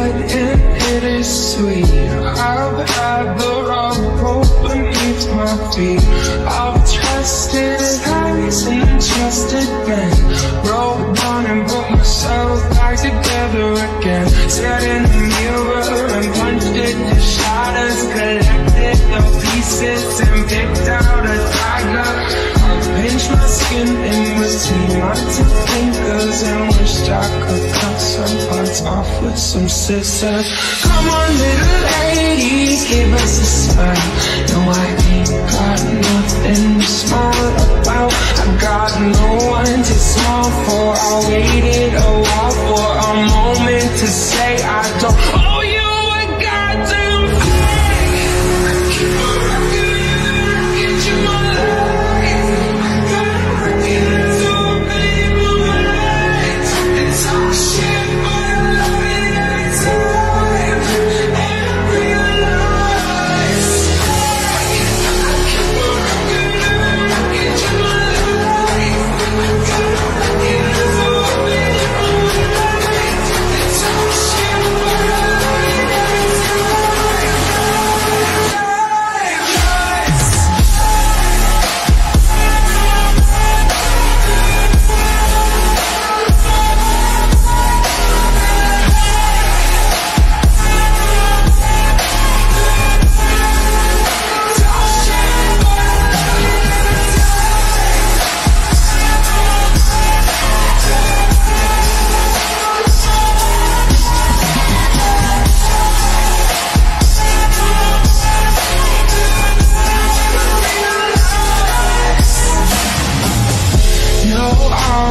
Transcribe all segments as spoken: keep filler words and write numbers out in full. hard and it is sweet. I've had the wrong rope beneath my feet. I've trusted highs and trusted men. Broke down and put myself back together again. Stared in the mirror and punched it to shatters. Collected the pieces and picked out a tiger. I pinched my skin and was team my two fingers and wished I could cut some parts off with some scissors. Come on, little lady, give us a smile. No, I ain't got nothing to smile about. I got no one to smile for. I waited a while for a moment to say I don't owe you a goddamn thing. I keep a record and I get you my life. I got a record to make my mind. And talk shit, but I love it every time. And I realize I keep a record and I get you my life. I got a record to make my mind. And talk shit, but I love it every time. I realize I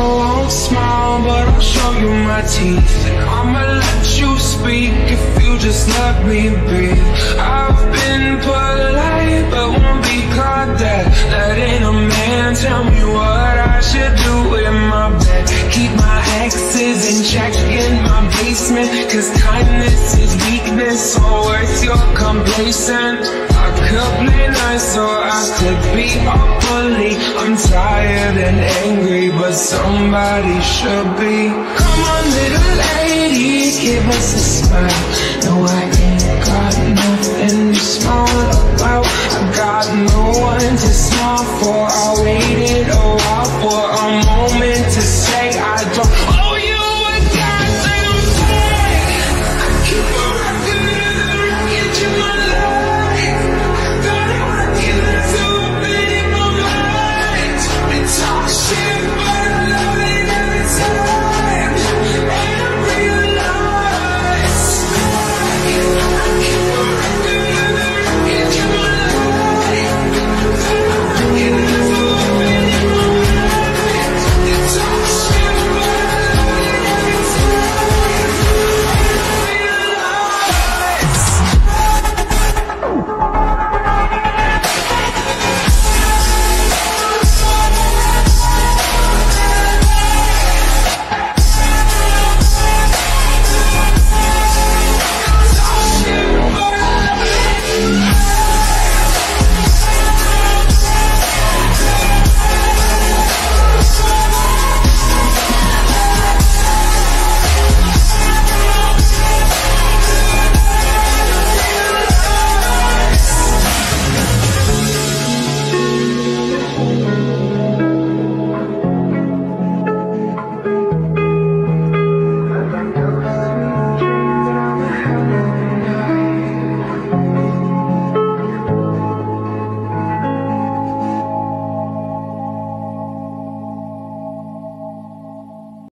won't smile, but I'll show you my teeth. And I'ma let you speak if you just let me breathe. I've been polite, but won't be caught dead. Letting a man tell me what I should do in my bed. Keep my exes in check in my basement, cause kindness is weakness, or it's your complacent. I could play nice, or I could be a bully. I'm tired and angry, but somebody should be. Come on, little lady, give us a smile. No, I ain't got nothing to smile about. I got no one to smile for. I waited a while for a moment to say I don't.